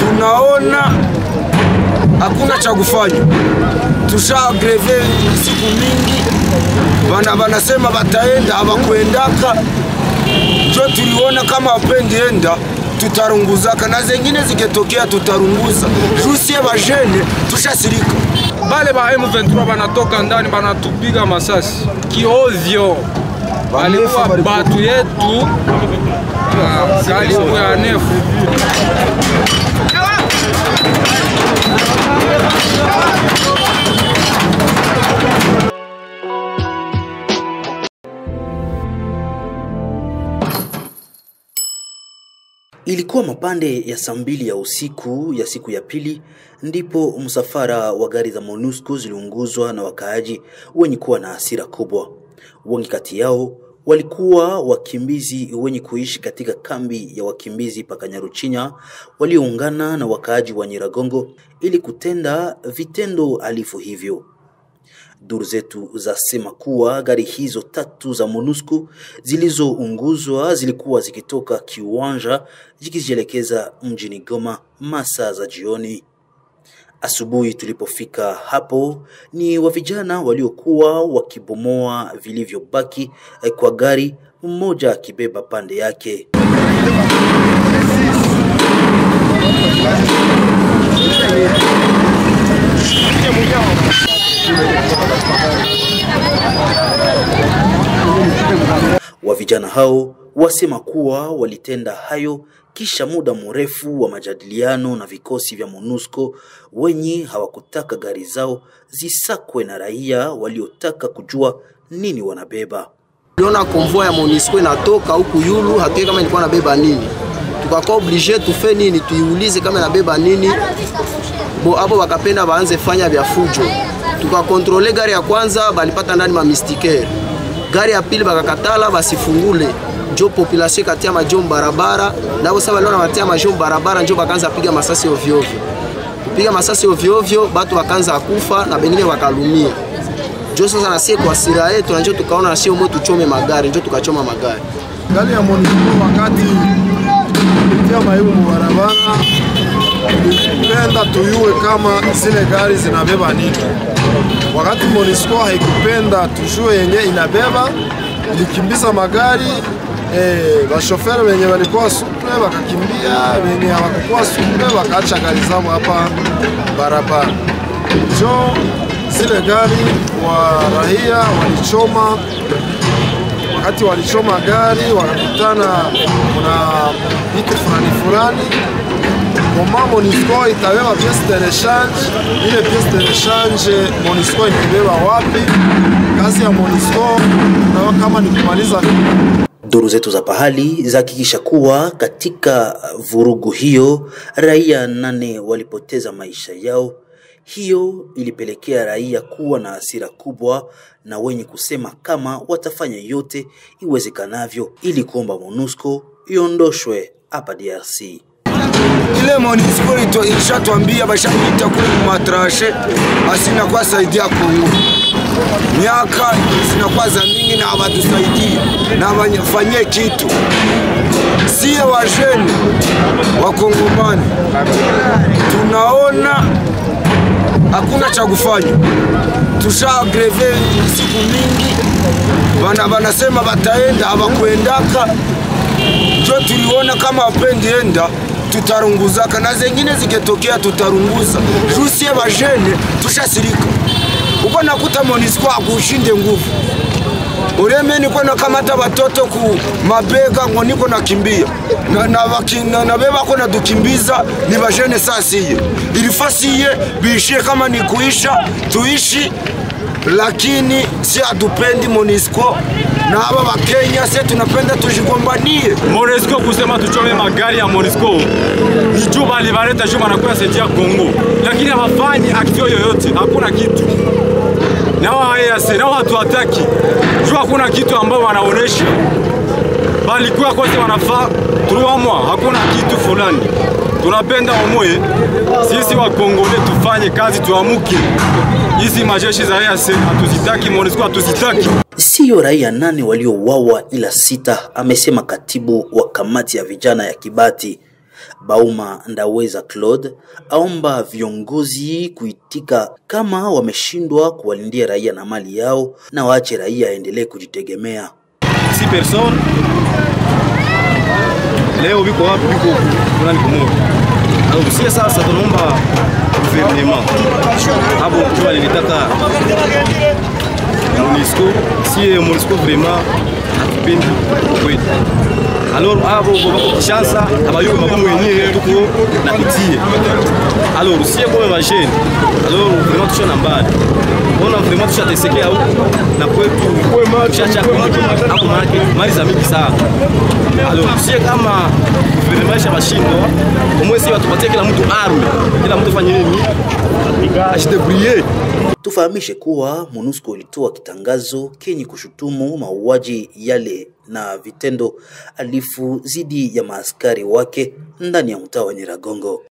Tunaona hakuna cha kufanya. Tushagreve siku mingi. Wanasema bataenda hawakuendaka. Ndio tuliona kama wapendi enda tutarunguzaka na zingine ziketokea tutarunguza. Rusia bajene tushasirika. Bale ba M23 banatoka ndani banatupiga masasi. Kiovyo. Walikuwa batu yetu karibu ya nefu. Ilikuwa mapande ya saa 2 ya usiku ya siku ya pili ndipo msafara wa gari za MONUSCO ziliunguzwa na wakaaji wenye kuwa na hasira kubwa. Wengi kati yao walikuwa wakimbizi wenye kuishi katika kambi ya wakimbizi pa Kanyaruchinya walioungana na wakaaji wa Nyiragongo ili kutenda vitendo alifu hivyo. Duru zetu zasema kuwa gari hizo 3 za MONUSCO zilizounguzwa zilikuwa zikitoka kiwanja zikijielekeza mjini Goma masaa za jioni. Asubuhi tulipofika hapo ni wavijana waliokuwa wakibomoa vilivyobaki kwa gari, mmoja akibeba pande yake. Wavijana hao wasema kuwa walitenda hayo kisha muda mrefu wa majadiliano na vikosi vya MONUSCO wenye hawakutaka gari zao zisakwe na raia waliotaka kujua nini wanabeba. Tuliona konvoi ya MONUSCO inatoka huku yulu, hatuwe kama ilikuwa nabeba nini. Tukakuwa oblige tufe nini, tuiulize kama nabeba nini. Hapo wakapenda waanze fanya vya fujo. Tukakontrole gari ya kwanza balipata ndani ma mistike. Gari ya pili bakakatala basifungule. Njo population katia majomba barabara na wao sawa leo katia majomba barabara njo bakaanza piga masasi ovyo ovyo. Kupiga masasi ovyo ovyo watu wakaanza kufa na wengine wakalumia. Njo sasa na sisi kwa sira yetu na njo tukaona sio moto tuchome magari, njo tukachoma magari. Gari ya MONUSCO wakati kutia mahimu barabara kupenda tuyue kama zile gari zinabeba nini. Wakati MONUSCO haikupenda tujue yenye inabeba, ilikimbiza magari. Washoferi wenye walikuwa suple wakakimbia, wenye hawakuwa suple wakaacha gari zao hapa barabara. Jo zile gari wa raia walichoma. Wakati walichoma gari wakakutana na vitu fulani. Goma MONUSCO itabeba pièce de rechange. Ile pièce de rechange MONUSCO inabeba wapi? Kazi ya MONUSCO na kama ni kumaliza. Duru zetu za pahali zahakikisha kuwa katika vurugu hiyo raia 8 walipoteza maisha yao. Hiyo ilipelekea raia kuwa na hasira kubwa na wenye kusema kama watafanya yote iwezekanavyo ili kuomba MONUSCO iondoshwe hapa DRC. Ile MONUSCO ilishatuambia bashapita kule matrashe asina kwa saidia kuyu. Miaka zinakuwa za mingi na hawatusaidii na hawafanyie kitu. Sie wajeni wakongomani tunaona hakuna cha kufanya. Tushagreve siku mingi. Wanasema bataenda hawakuendaka. Ndio tuliona kama wapendi enda tutarunguzaka na zingine ziketokea tutarunguza. Rusia wajeni tushasirika. Uko nakuta MONUSCO akushinde nguvu. Uremeni kwa nakamata watoto ku mabega ngoniko nakimbia. Na beba kuna dukimbiza ni bajene sasa hiyo. Ilifasiye biishie kama ni kuisha tuishi lakini si atupendi MONUSCO. Na hapa wa Kenya sisi tunapenda tujigombanie. MONUSCO kusema tuchome magari ya MONUSCO ni juba livareta juba na kwa saidia Kongo. Lakini hawafanyi action yoyote, hakuna kitu. Na watu hataki. Jua hakuna kitu ambao wanaonesha. Bali kwa kote wanafaa 3 mois hakuna kitu fulani. Tunapenda omoe sisi wa Kongo tufanye kazi tuamuke. Hizi majeshi za EAC hatuzitaki, MONUSCO hatuzitaki. siyo raia 8 waliouawa ila 6, amesema katibu wa kamati ya vijana ya Kibati. Bauma Ndaweza Claude aomba viongozi kuitika kama wameshindwa kuwalindia raia na mali yao, na waache raia endelee kujitegemea. Si person leo biko hapo biko tunani kumoja. Donc si sasa tunaomba gouvernement hapo kwa nilitaka MONUSCO, si MONUSCO vraiment atupende kwetu. Alors hapo kwa chance abayuko mabumu yenyewe tuko na kitie. Alors si kwa mashine, alors vraiment tushona mbali. Bona vraiment tushatesekea huko na kwetu kwa macho cha hapo maana mali za miki sana. Alors si kama kuvilemasha mashine, umwezi watupatie kila mtu arm, kila mtu fanye nini? Ashite briller. Tufahamishe kuwa MONUSCO ilitoa kitangazo kenye kushutumu mauaji yale na vitendo alifu zidi ya maaskari wake ndani ya mtaa wa Nyiragongo.